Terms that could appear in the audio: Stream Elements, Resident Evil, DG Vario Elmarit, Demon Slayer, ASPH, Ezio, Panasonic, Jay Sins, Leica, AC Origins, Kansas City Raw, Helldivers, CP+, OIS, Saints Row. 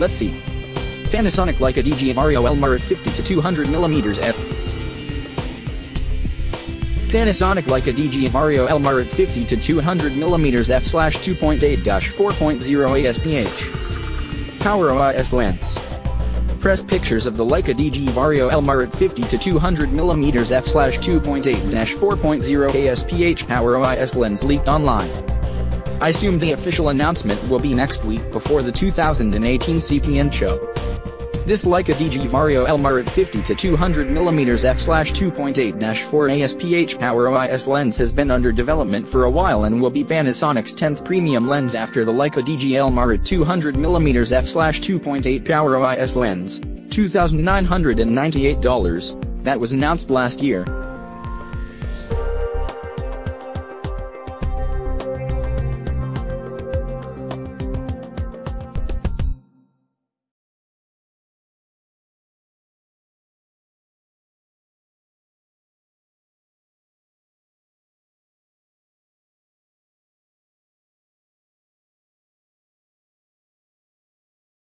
Let's see. Panasonic Leica DG Vario Elmarit 50-200mm f. Panasonic Leica DG Vario Elmarit 50-200mm f/2.8-4.0 ASPH. Power OIS lens. Press pictures of the Leica DG Vario Elmarit 50-200mm f/2.8-4.0 ASPH Power OIS lens leaked online. I assume the official announcement will be next week before the 2018 CP+ show. This Leica DG Vario Elmarit 50-200mm f/2.8-4 ASPH Power OIS lens has been under development for a while and will be Panasonic's 10th premium lens after the Leica DG Elmarit 200mm f/2.8 Power OIS lens, $2,998, that was announced last year.